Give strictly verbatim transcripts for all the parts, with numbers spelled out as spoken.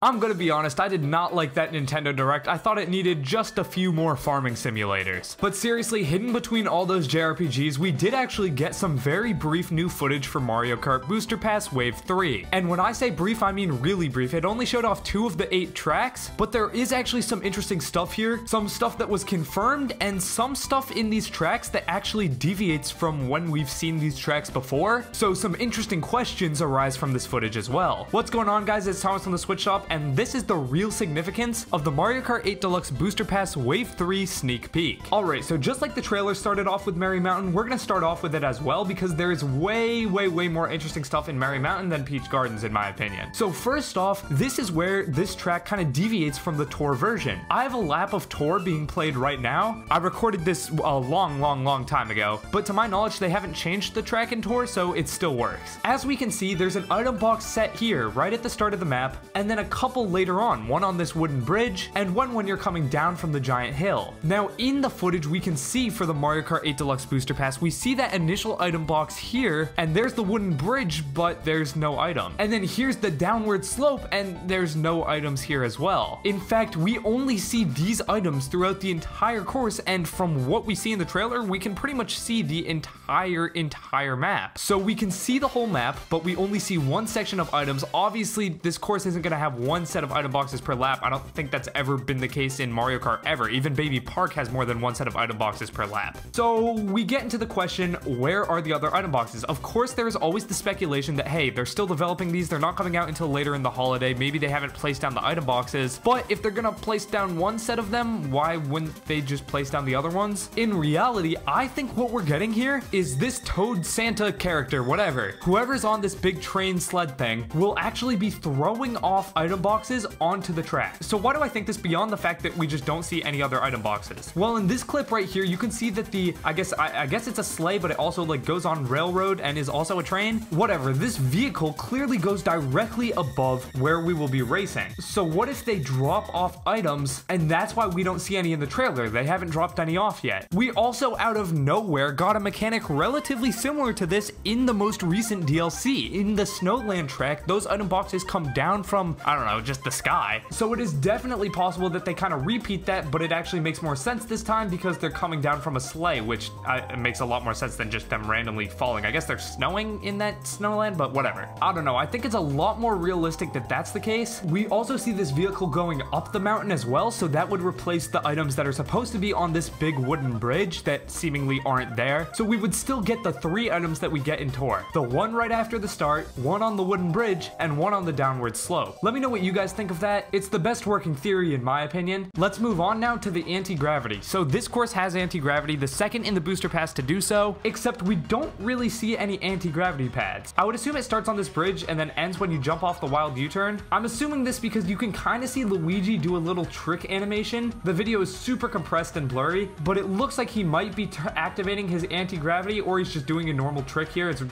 I'm gonna be honest, I did not like that Nintendo Direct. I thought it needed just a few more farming simulators. But seriously, hidden between all those J R P Gs, we did actually get some very brief new footage for Mario Kart Booster Pass Wave three. And when I say brief, I mean really brief. It only showed off two of the eight tracks, but there is actually some interesting stuff here. Some stuff that was confirmed, and some stuff in these tracks that actually deviates from when we've seen these tracks before. So some interesting questions arise from this footage as well. What's going on, guys? It's Thomas on the Switch Stop, and this is the real significance of the Mario Kart eight Deluxe Booster Pass Wave three sneak peek. Alright, so just like the trailer started off with Merry Mountain, we're gonna start off with it as well, because there is way, way, way more interesting stuff in Merry Mountain than Peach Gardens, in my opinion. So first off, this is where this track kind of deviates from the Tour version. I have a lap of Tour being played right now. I recorded this a long, long, long time ago, but to my knowledge, they haven't changed the track in Tour, so it still works. As we can see, there's an item box set here, right at the start of the map, and then a couple later on, one on this wooden bridge, and one when you're coming down from the giant hill. Now in the footage we can see for the Mario Kart eight Deluxe Booster Pass, we see that initial item box here, and there's the wooden bridge, but there's no item. And then here's the downward slope, and there's no items here as well. In fact, we only see these items throughout the entire course, and from what we see in the trailer, we can pretty much see the entire, entire map. So we can see the whole map, but we only see one section of items. Obviously, this course isn't gonna have one set of item boxes per lap. I don't think that's ever been the case in Mario Kart ever. Even Baby Park has more than one set of item boxes per lap. So we get into the question, where are the other item boxes? Of course, there is always the speculation that, hey, they're still developing these. They're not coming out until later in the holiday. Maybe they haven't placed down the item boxes. But if they're gonna place down one set of them, why wouldn't they just place down the other ones? In reality, I think what we're getting here is this Toad Santa character, whatever. Whoever's on this big train sled thing will actually be throwing off item boxes onto the track. So why do I think this beyond the fact that we just don't see any other item boxes? Well, in this clip right here, you can see that the, I guess, I, I guess it's a sleigh, but it also like goes on railroad and is also a train. Whatever, this vehicle clearly goes directly above where we will be racing. So what if they drop off items, and that's why we don't see any in the trailer? They haven't dropped any off yet. We also, out of nowhere, got a mechanic relatively similar to this in the most recent D L C. In the Snowland track, those item boxes come down from, I don't know, just the sky. So it is definitely possible that they kind of repeat that, but it actually makes more sense this time because they're coming down from a sleigh, which uh, makes a lot more sense than just them randomly falling. I guess they're snowing in that Snowland, but whatever. I don't know. I think it's a lot more realistic that that's the case. We also see this vehicle going up the mountain as well, so that would replace the items that are supposed to be on this big wooden bridge that seemingly aren't there. So we would still get the three items that we get in Tour. The one right after the start, one on the wooden bridge, and one on the downward slope. Let me know what you guys think of that. It's the best working theory in my opinion. Let's move on now to the anti-gravity. So this course has anti-gravity, the second in the booster pass to do so, except we don't really see any anti-gravity pads. I would assume it starts on this bridge and then ends when you jump off the wild U-turn. I'm assuming this because you can kind of see Luigi do a little trick animation. The video is super compressed and blurry, but it looks like he might be activating his anti-gravity, or he's just doing a normal trick here. It's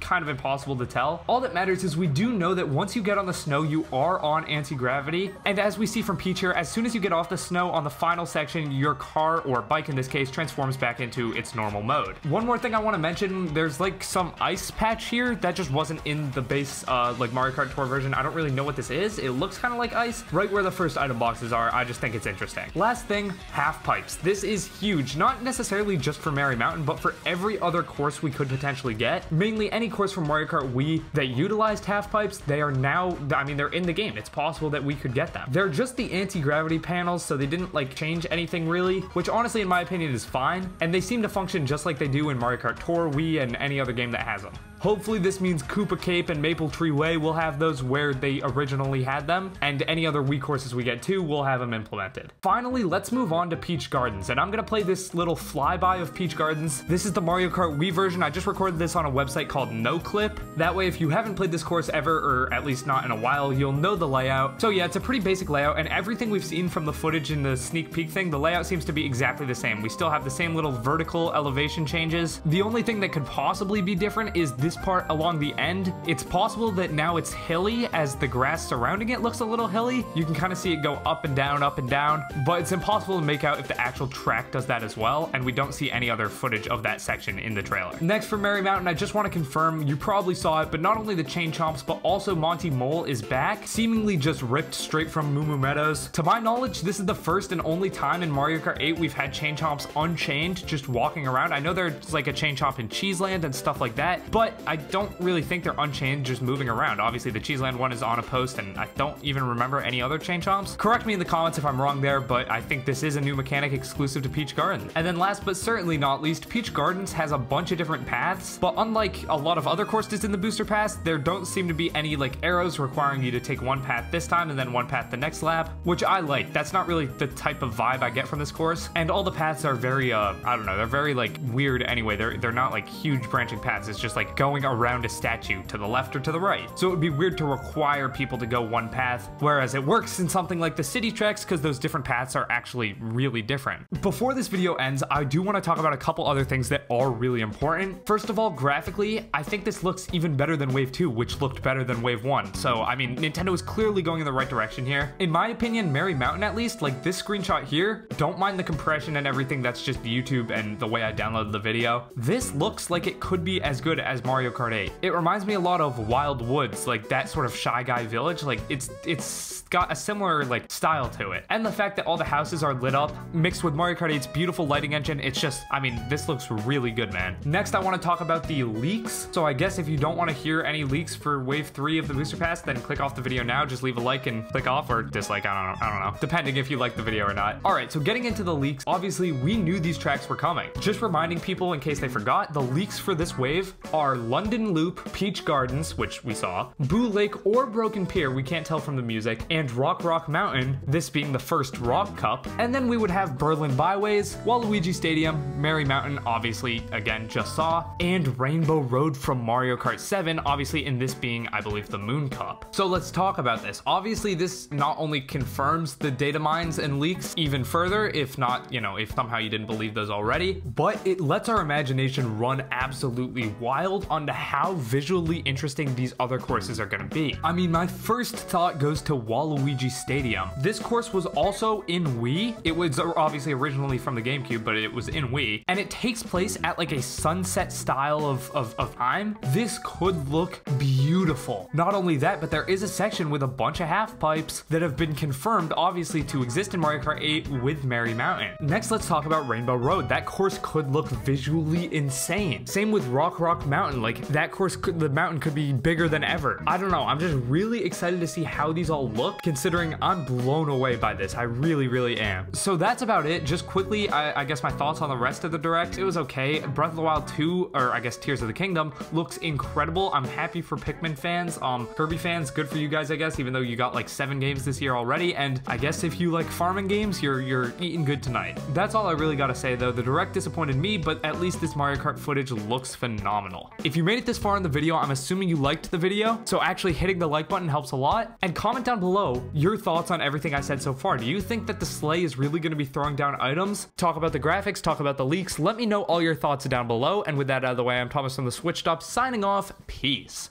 kind of impossible to tell. All that matters is we do know that once you get on the snow, you are on anti-gravity, and as we see from Peach here, as soon as you get off the snow on the final section, your car, or bike in this case, transforms back into its normal mode. One more thing I want to mention, there's like some ice patch here that just wasn't in the base uh, like Mario Kart Tour version. I don't really know what this is. It looks kind of like ice right where the first item boxes are. I just think it's interesting. Last thing, half pipes. This is huge, not necessarily just for Merry Mountain, but for every other course we could potentially get. Mainly any course from Mario Kart Wii that utilized half pipes, they are now, I mean, they're in the game. It's possible that we could get them. They're just the anti-gravity panels, so they didn't like change anything really, which honestly in my opinion is fine, and they seem to function just like they do in Mario Kart Tour, Wii, and any other game that has them. Hopefully this means Koopa Cape and Maple Tree Way will have those where they originally had them, and any other Wii courses we get to will have them implemented. Finally, let's move on to Peach Gardens, and I'm gonna play this little flyby of Peach Gardens. This is the Mario Kart Wii version. I just recorded this on a website called NoClip. That way, if you haven't played this course ever, or at least not in a while, you'll know the layout. So yeah, it's a pretty basic layout, and everything we've seen from the footage in the sneak peek thing, the layout seems to be exactly the same. We still have the same little vertical elevation changes. The only thing that could possibly be different is this this part along the end, it's possible that now it's hilly as the grass surrounding it looks a little hilly. You can kind of see it go up and down, up and down, but it's impossible to make out if the actual track does that as well, and we don't see any other footage of that section in the trailer. Next, for Merry Mountain, I just want to confirm, you probably saw it, but not only the Chain Chomps, but also Monty Mole is back, seemingly just ripped straight from Moo Moo Meadows. To my knowledge, this is the first and only time in Mario Kart eight we've had Chain Chomps unchained, just walking around. I know there's like a Chain Chomp in Cheeseland and stuff like that, but I don't really think they're unchained, just moving around. Obviously, the Cheeseland one is on a post, and I don't even remember any other Chain Chomps. Correct me in the comments if I'm wrong there, but I think this is a new mechanic exclusive to Peach Gardens. And then last but certainly not least, Peach Gardens has a bunch of different paths, but unlike a lot of other courses in the Booster Pass, there don't seem to be any like arrows requiring you to take one path this time and then one path the next lap, which I like. That's not really the type of vibe I get from this course, and all the paths are very, uh, I don't know, they're very like weird anyway. They're, they're not like huge branching paths. It's just like going around a statue to the left or to the right. So it would be weird to require people to go one path, whereas it works in something like the City Treks because those different paths are actually really different. Before this video ends, I do want to talk about a couple other things that are really important. First of all, graphically, I think this looks even better than Wave two, which looked better than Wave one. So, I mean, Nintendo is clearly going in the right direction here. In my opinion, Merry Mountain at least, like this screenshot here, don't mind the compression and everything, that's just YouTube and the way I downloaded the video. This looks like it could be as good as Mario Kart eight. It reminds me a lot of Wild Woods, like that sort of Shy Guy village. Like it's it's got a similar like style to it. And the fact that all the houses are lit up mixed with Mario Kart eight's beautiful lighting engine, it's just, I mean, this looks really good, man. Next, I want to talk about the leaks. So I guess if you don't want to hear any leaks for Wave three of the Booster Pass, then click off the video now. Just leave a like and click off, or dislike, I don't know, I don't know, depending if you like the video or not. All right, so getting into the leaks, obviously we knew these tracks were coming. Just reminding people in case they forgot, the leaks for this wave are London Loop, Peach Gardens, which we saw, Boo Lake or Broken Pier, we can't tell from the music, and Rock Rock Mountain, this being the first Rock Cup, and then we would have Berlin Byways, Waluigi Stadium, Merry Mountain, obviously, again, just saw, and Rainbow Road from Mario Kart seven, obviously in this being, I believe, the Moon Cup. So let's talk about this. Obviously, this not only confirms the data mines and leaks even further, if not, you know, if somehow you didn't believe those already, but it lets our imagination run absolutely wild onto how visually interesting these other courses are gonna be. I mean, my first thought goes to Waluigi Stadium. This course was also in Wii. It was obviously originally from the GameCube, but it was in Wii, and it takes place at like a sunset style of, of, of time. This could look beautiful. Not only that, but there is a section with a bunch of half pipes that have been confirmed, obviously, to exist in Mario Kart eight with Merry Mountain. Next, let's talk about Rainbow Road. That course could look visually insane. Same with Rock Rock Mountain. Like that course, could, the mountain could be bigger than ever. I don't know. I'm just really excited to see how these all look, considering I'm blown away by this. I really, really am. So that's about it. Just quickly, I, I guess my thoughts on the rest of the Direct. It was okay. Breath of the Wild two, or I guess Tears of the Kingdom, looks incredible. I'm happy for Pikmin fans. Um, Kirby fans, good for you guys, I guess, even though you got like seven games this year already. And I guess if you like farming games, you're, you're eating good tonight. That's all I really gotta say though. The Direct disappointed me, but at least this Mario Kart footage looks phenomenal. If you made it this far in the video, I'm assuming you liked the video. So actually hitting the like button helps a lot. And comment down below your thoughts on everything I said so far. Do you think that the sleigh is really gonna be throwing down items? Talk about the graphics, talk about the leaks. Let me know all your thoughts down below. And with that out of the way, I'm Thomas from the Switch Stop, signing off. Peace.